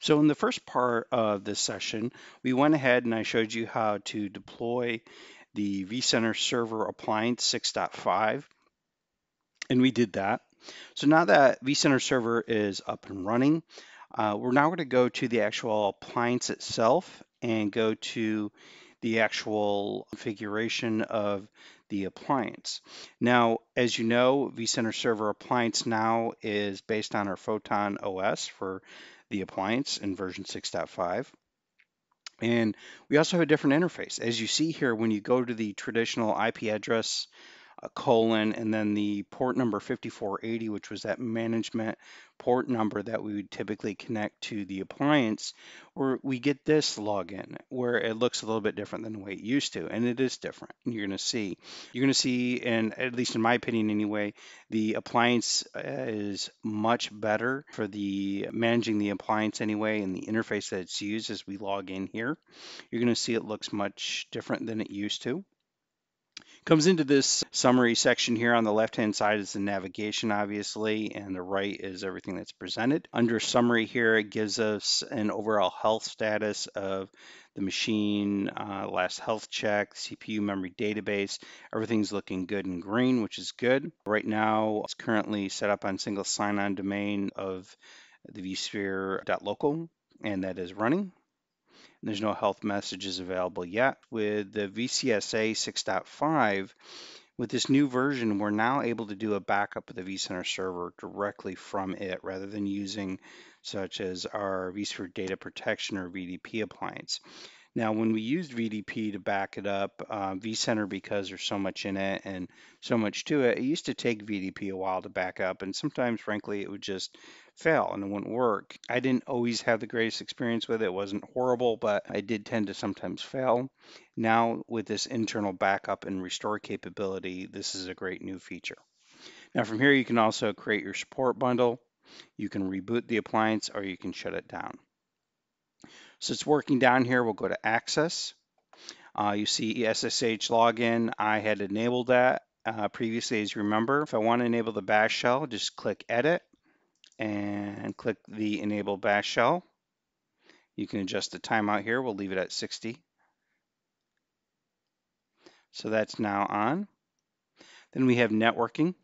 So in the first part of this session, we went ahead and I showed you how to deploy the vCenter Server Appliance 6.5, and we did that. So now that vCenter Server is up and running, we're now going to go to the actual appliance itself and go to the actual configuration of the appliance. Now, as you know, vCenter Server Appliance now is based on our Photon OS for the appliance in version 6.5. And we also have a different interface. As you see here, when you go to the traditional IP address, colon, and then the port number 5480, which was that management port number that we would typically connect to the appliance, where we get this login, where it looks a little bit different than the way it used to, and it is different. And you're going to see, and at least in my opinion anyway, the appliance is much better for the managing the appliance anyway, and the interface that it's used as we log in here. You're going to see it looks much different than it used to. Comes into this summary section here. On the left-hand side is the navigation, obviously, and the right is everything that's presented. Under summary here, it gives us an overall health status of the machine, last health check, CPU, memory, database. Everything's looking good in green, which is good. Right now, it's currently set up on single sign-on domain of the vSphere.local, and that is running. There's no health messages available yet. With the VCSA 6.5, with this new version, we're now able to do a backup of the vCenter server directly from it, rather than using such as our vSphere Data Protection or VDP appliance. Now, when we used VDP to back it up, vCenter, because there's so much in it and so much to it, it used to take VDP a while to back up, and sometimes, frankly, it would just fail and it wouldn't work. I didn't always have the greatest experience with it. It wasn't horrible, but I did tend to sometimes fail. Now, with this internal backup and restore capability, this is a great new feature. Now, from here, you can also create your support bundle. You can reboot the appliance, or you can shut it down. So it's working down here. We'll go to access. You see SSH login. I had enabled that previously, as you remember. If I want to enable the bash shell, just click edit and click the enable bash shell. You can adjust the timeout here. We'll leave it at 60. So that's now on. Then we have networking.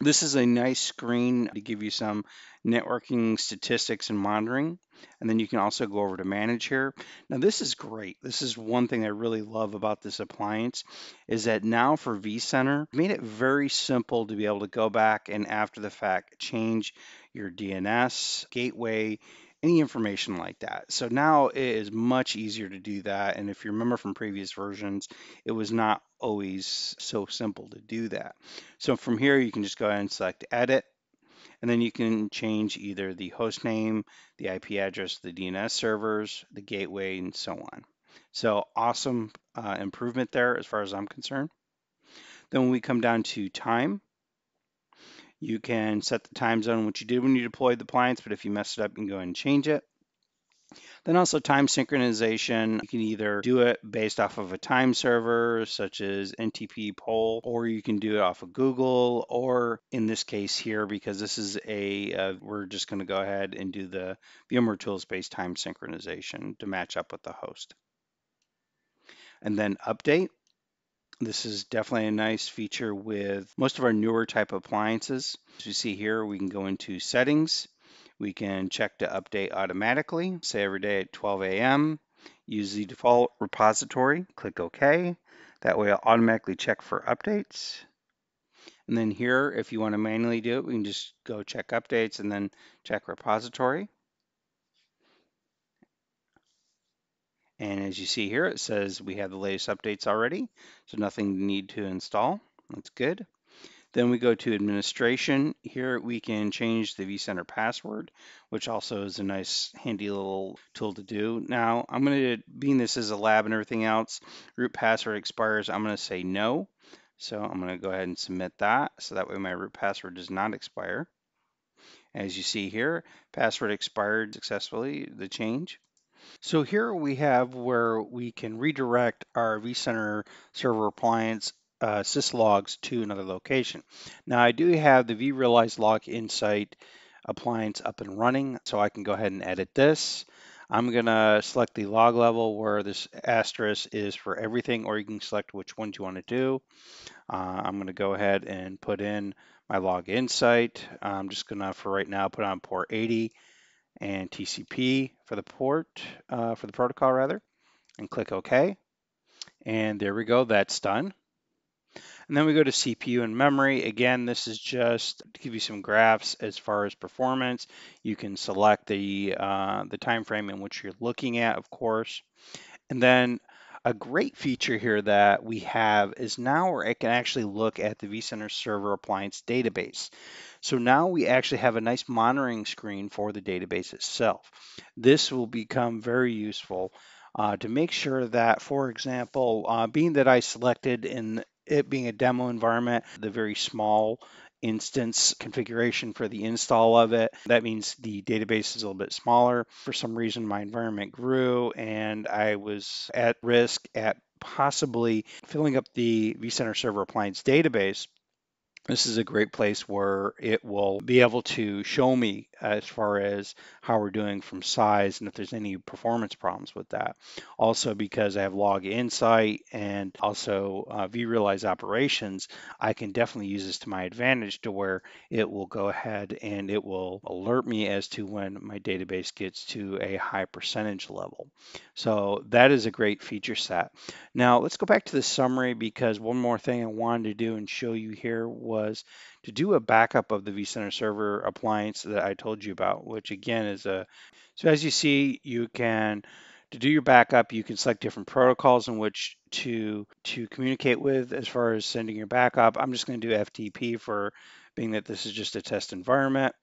This is a nice screen to give you some networking statistics and monitoring. And then you can also go over to manage here. Now, this is great. This is one thing I really love about this appliance, is that now for vCenter, made it very simple to be able to go back and after the fact change your DNS, gateway, any information like that. So now it is much easier to do that. And if you remember from previous versions, it was not always so simple to do that. So from here, you can just go ahead and select edit, and then you can change either the host name, the IP address, the DNS servers, the gateway, and so on. So awesome improvement there as far as I'm concerned. Then when we come down to time, you can set the time zone, which you did when you deployed the appliance, but if you mess it up, you can go ahead and change it. Then also time synchronization. You can either do it based off of a time server, such as NTP poll, or you can do it off of Google, or in this case here, because this is a, we're just going to go ahead and do the VMware Tools based time synchronization to match up with the host. And then update. This is definitely a nice feature with most of our newer type of appliances. As you see here, we can go into settings. We can check to update automatically, say every day at 12 a.m. Use the default repository, click OK. That way it'll automatically check for updates. And then here, if you want to manually do it, we can just go check updates and then check repository. And as you see here, it says we have the latest updates already, so nothing to need to install. That's good. Then we go to administration. Here we can change the vCenter password, which also is a nice handy little tool to do. Now, I'm going to, being this is a lab and everything else, root password expires. I'm going to say no. So I'm going to go ahead and submit that, so that way my root password does not expire. As you see here, password expired successfully, the change. So here we have where we can redirect our vCenter Server Appliance syslogs to another location. Now I do have the vRealize Log Insight appliance up and running. So I can go ahead and edit this. I'm going to select the log level where this asterisk is for everything, or you can select which ones you want to do. I'm going to go ahead and put in my log insight. I'm just going to, for right now, put on port 80 and TCP for the port, for the protocol rather, and click OK. And there we go, that's done. And then we go to CPU and memory. Again, this is just to give you some graphs as far as performance. You can select the time frame in which you're looking at, of course. And then a great feature here that we have is now where it can actually look at the vCenter Server Appliance database. So now we actually have a nice monitoring screen for the database itself. This will become very useful to make sure that, for example, being that I selected in it being a demo environment, the very small instance configuration for the install of it. That means the database is a little bit smaller. For some reason, my environment grew and I was at risk at possibly filling up the vCenter Server Appliance database. This is a great place where it will be able to show me as far as how we're doing from size and if there's any performance problems with that. Also, because I have Log Insight and also vRealize Operations, I can definitely use this to my advantage to where it will go ahead and it will alert me as to when my database gets to a high percentage level. So that is a great feature set. Now let's go back to the summary, because one more thing I wanted to do and show you here was to do a backup of the vCenter Server Appliance that I told you about, which again is a, so as you see, you can, to do your backup, you can select different protocols in which to communicate with as far as sending your backup. I'm just going to do FTP for being that this is just a test environment.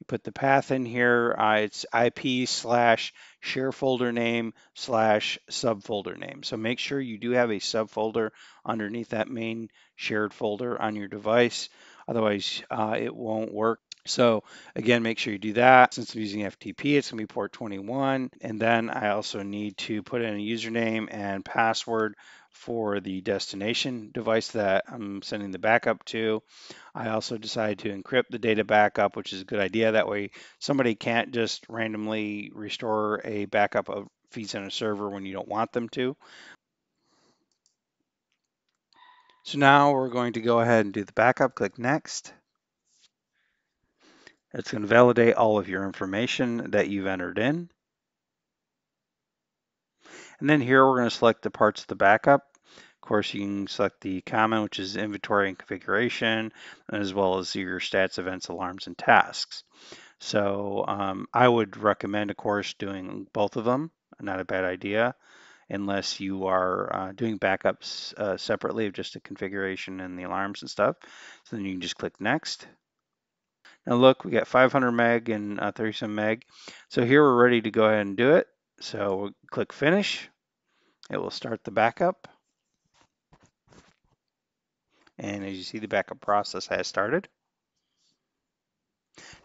You put the path in here, it's IP/share folder name/subfolder name. So make sure you do have a subfolder underneath that main shared folder on your device. Otherwise, it won't work. So again, make sure you do that. Since I'm using FTP, it's going to be port 21. And then I also need to put in a username and password for the destination device that I'm sending the backup to. I also decided to encrypt the data backup, which is a good idea. That way somebody can't just randomly restore a backup of vCenter Server when you don't want them to. So now we're going to go ahead and do the backup. Click Next. It's going to validate all of your information that you've entered in. And then here we're going to select the parts of the backup. Of course, you can select the common, which is inventory and configuration, as well as your stats, events, alarms, and tasks. So I would recommend, of course, doing both of them. Not a bad idea, unless you are doing backups separately of just the configuration and the alarms and stuff. So then you can just click Next. Now look, we got 500 meg and 37 meg. So here we're ready to go ahead and do it. So we'll click Finish. It will start the backup. And as you see, the backup process has started.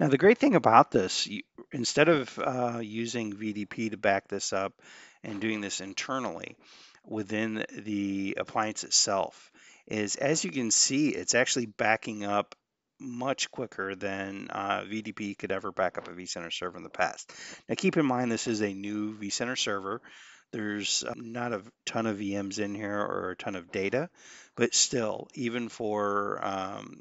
Now the great thing about this, instead of using VDP to back this up and doing this internally within the appliance itself, is as you can see, it's actually backing up much quicker than VDP could ever back up a vCenter server in the past. Now keep in mind, this is a new vCenter server. There's not a ton of VMs in here or a ton of data, but still, even for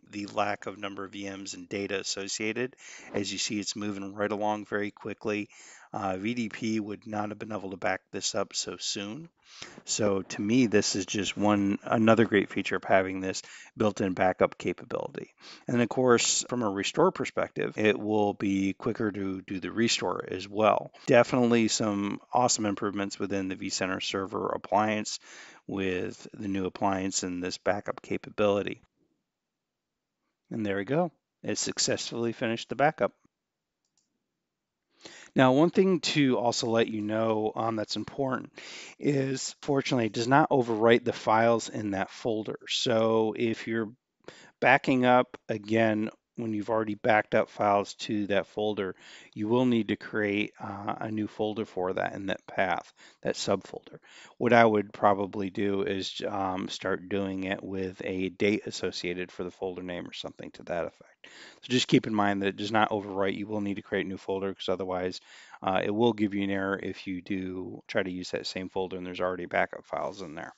the lack of number of VMs and data associated, as you see, it's moving right along very quickly. VDP would not have been able to back this up so soon. So to me, this is just another great feature of having this built-in backup capability. And of course, from a restore perspective, it will be quicker to do the restore as well. Definitely some awesome improvements within the vCenter Server Appliance with the new appliance and this backup capability. And there we go. It successfully finished the backup. Now, one thing to also let you know that's important is, fortunately, it does not overwrite the files in that folder. So if you're backing up, again, when you've already backed up files to that folder, you will need to create a new folder for that in that path, that subfolder. What I would probably do is start doing it with a date associated for the folder name or something to that effect. So just keep in mind that it does not overwrite. You will need to create a new folder, because otherwise it will give you an error if you do try to use that same folder and there's already backup files in there.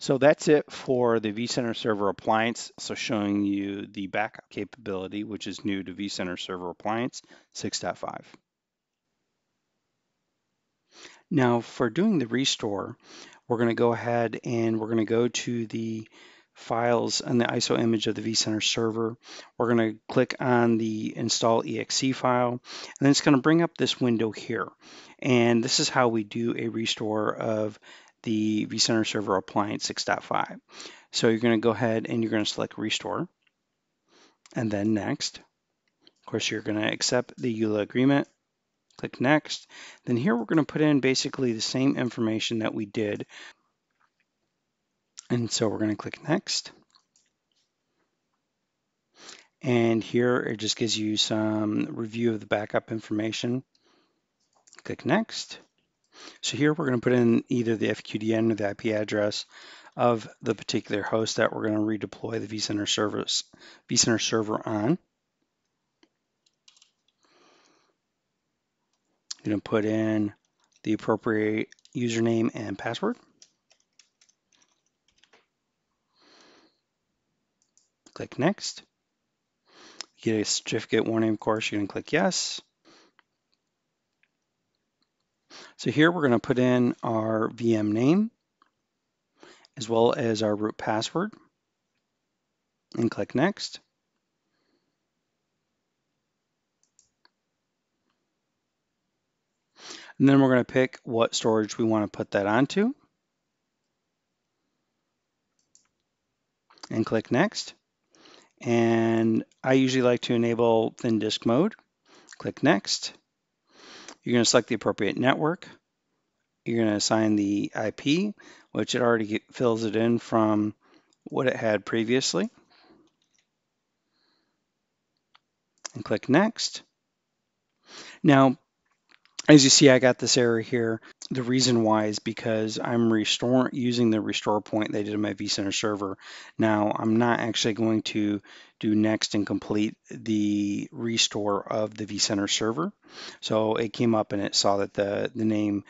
So that's it for the vCenter Server Appliance. So showing you the backup capability, which is new to vCenter Server Appliance 6.5. Now for doing the restore, we're going to go ahead and we're going to go to the files and the ISO image of the vCenter server. We're going to click on the install exe file, and then it's going to bring up this window here. And this is how we do a restore of the vCenter Server Appliance 6.5. So you're going to go ahead and you're going to select restore, and then next. Of course, you're going to accept the EULA agreement. Click next. Then here we're going to put in basically the same information that we did. And so we're going to click next. And here it just gives you some review of the backup information. Click next. So here we're going to put in either the FQDN or the IP address of the particular host that we're going to redeploy the vCenter server on. I'm going to put in the appropriate username and password. Click next. You get a certificate warning, of course. You're going to click yes. So here we're going to put in our VM name as well as our root password and click next. And then we're going to pick what storage we want to put that onto and click next. And I usually like to enable thin disk mode. Click next. You're going to select the appropriate network. You're going to assign the IP, which it already fills it in from what it had previously. And click next. Now, as you see, I got this error here. The reason why is because I'm using the restore point they did in my vCenter server. Now, I'm not actually going to do next and complete the restore of the vCenter server. So it came up and it saw that the name,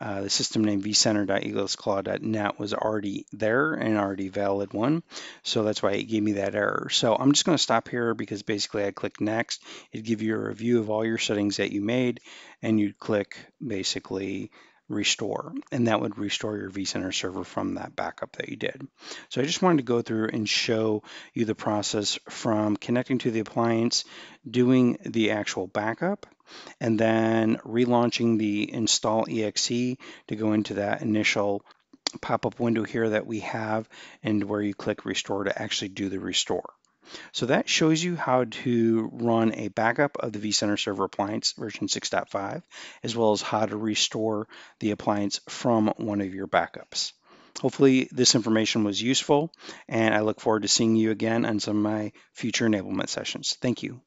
the system name vcenter.eagles claw.net was already there and already valid one. So that's why it gave me that error. So I'm just going to stop here because basically I click next. It'd give you a review of all your settings that you made, and you'd click basically restore, and that would restore your vCenter server from that backup that you did. So I just wanted to go through and show you the process from connecting to the appliance, doing the actual backup, and then relaunching the install exe to go into that initial pop-up window here that we have, and where you click restore to actually do the restore. So that shows you how to run a backup of the vCenter Server Appliance version 6.5, as well as how to restore the appliance from one of your backups. Hopefully this information was useful, and I look forward to seeing you again on some of my future enablement sessions. Thank you.